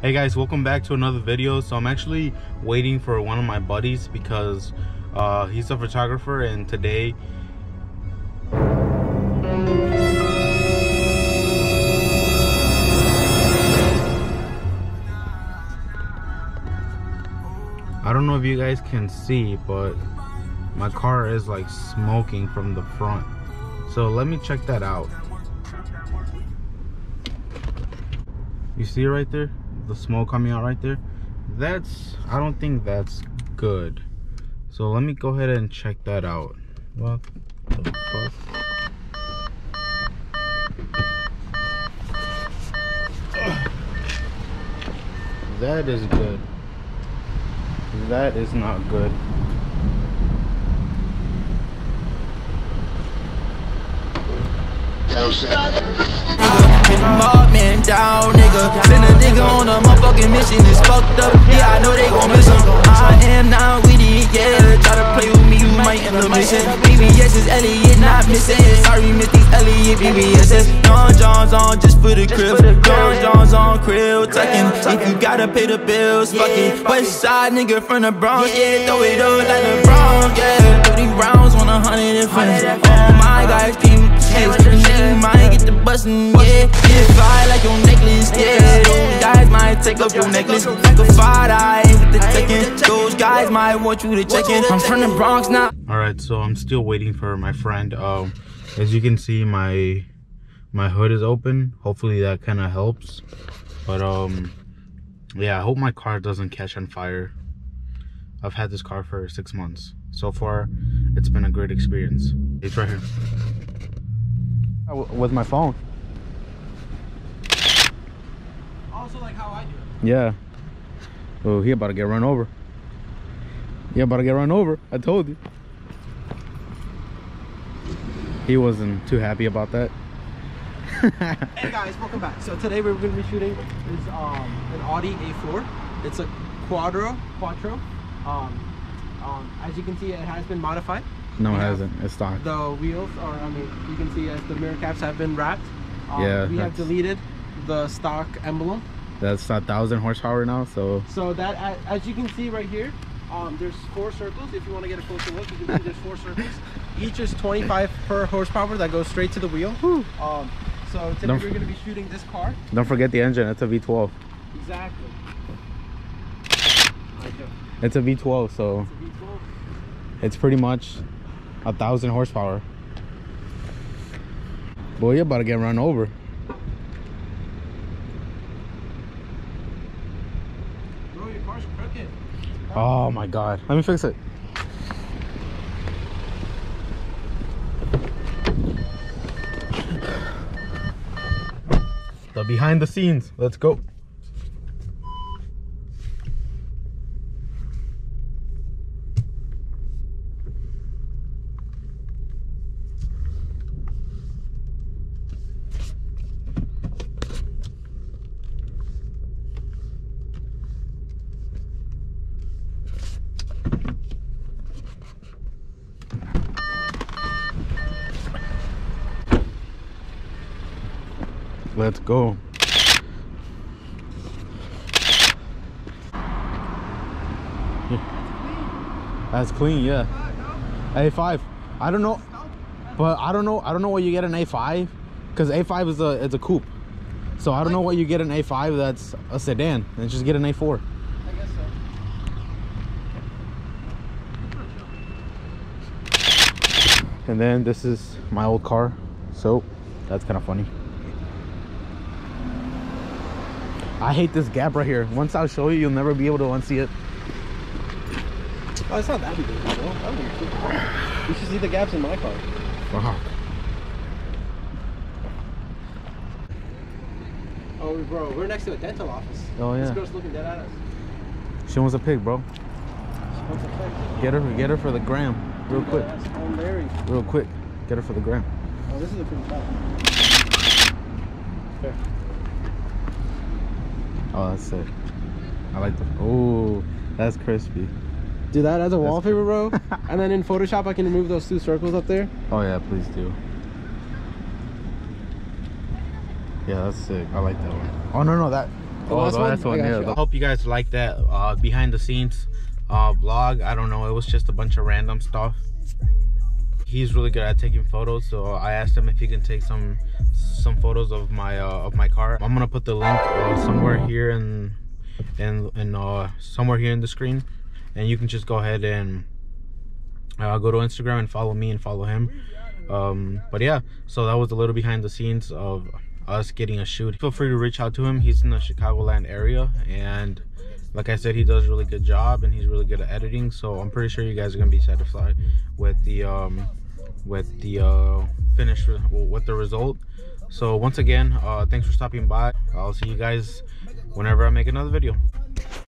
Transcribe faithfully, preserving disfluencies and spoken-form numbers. Hey guys, welcome back to another video. So I'm actually waiting for one of my buddies because uh, he's a photographer, and today I don't know if you guys can see, but my car is like smoking from the front, so let me check that out. You see right there, the smoke coming out right there? That's, I don't think that's good. So let me go ahead and check that out. What the fuck? Ugh. That is good. That is not good. Man down, nigga. Send a nigga on a motherfucking mission is fucked up. Yeah, I know they gon' miss him. I am now with it, yeah. Try to play with me, you might end up missing. B B S is Elliot, not missing. Sorry, miss these Elliot B B Ss. John John's on just for the crib. John John's on krill tucking. If you gotta pay the bills, fuck it. West side nigga from the Bronx, yeah. Throw it up like the Bronx, yeah. Thirty rounds on a hundred and friends. All my guys keep shit. Might get the bustin', yeah. Fly like your necklace, yeah. Those guys might take up your necklace. Like a fight, I ain't with the checkin'. Those guys might want you to check in. I'm from the Bronx now. Alright, so I'm still waiting for my friend. Um, as you can see, my my hood is open. Hopefully that kind of helps. But um, yeah, I hope my car doesn't catch on fire. I've had this car for six months. So far, it's been a great experience. It's right here. With my phone. Also like how I do it. Yeah. Oh, he about to get run over. He about to get run over. I told you. He wasn't too happy about that. Hey guys, welcome back. So today we're going to be shooting is um, an Audi A four. It's a Quattro. Quattro. Um, um, as you can see, it has been modified. No, it hasn't. It's stock. The wheels are, I mean, you can see as the mirror caps have been wrapped. Um, yeah. We have deleted the stock emblem. That's a thousand horsepower now, so. So that, as you can see right here, um, there's four circles. If you want to get a closer look, you can see there's four circles. Each is twenty-five per horsepower that goes straight to the wheel. Um, so today we're going to be shooting this car. Don't forget the engine. It's a V twelve. Exactly. It's a V twelve, so. It's a V twelve. It's pretty much a thousand horsepower. Boy, you're about to get run over. Bro, your car's crooked. Oh my god. Let me fix it. The behind the scenes. Let's go. Let's go. Yeah. That's clean, yeah. A five. I don't know, but I don't know. I don't know what you get an A five, because A five is a it's a coupe. So I don't know what you get an A five that's a sedan. And just get an A four. I guess so. And then this is my old car, so that's kind of funny. I hate this gap right here. Once I'll show you, you'll never be able to unsee it. Oh, it's not that big. You should see the gaps in my car. Wow. Oh, bro, we're next to a dental office. Oh, yeah. This girl's looking dead at us. She wants a pig, bro. She wants a pig. Get her, get her for the gram, real quick. Oh, Mary. Real quick. Get her for the gram. Oh, this is a pretty fat one. Fair. Oh, that's sick. I like the. Oh, that's crispy. Do that as a wallpaper, bro. And then in Photoshop, I can remove those two circles up there. Oh, yeah, please do. Yeah, that's sick. I like that one. Oh, no, no, that. The oh, last the last one, one yeah. I hope you guys like that uh, behind the scenes uh, vlog. I don't know, it was just a bunch of random stuff. He's really good at taking photos, so I asked him if he can take some some photos of my uh, of my car. I'm gonna put the link uh, somewhere here and and and uh, somewhere here in the screen, and you can just go ahead and uh, go to Instagram and follow me and follow him. Um, but yeah, so that was a little behind the scenes of us getting a shoot. Feel free to reach out to him. He's in the Chicagoland area, and like I said, he does a really good job and he's really good at editing, so I'm pretty sure you guys are gonna be satisfied with the um with the uh finish, with the result. So once again, uh thanks for stopping by. I'll see you guys whenever I make another video.